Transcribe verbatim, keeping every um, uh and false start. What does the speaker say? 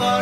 I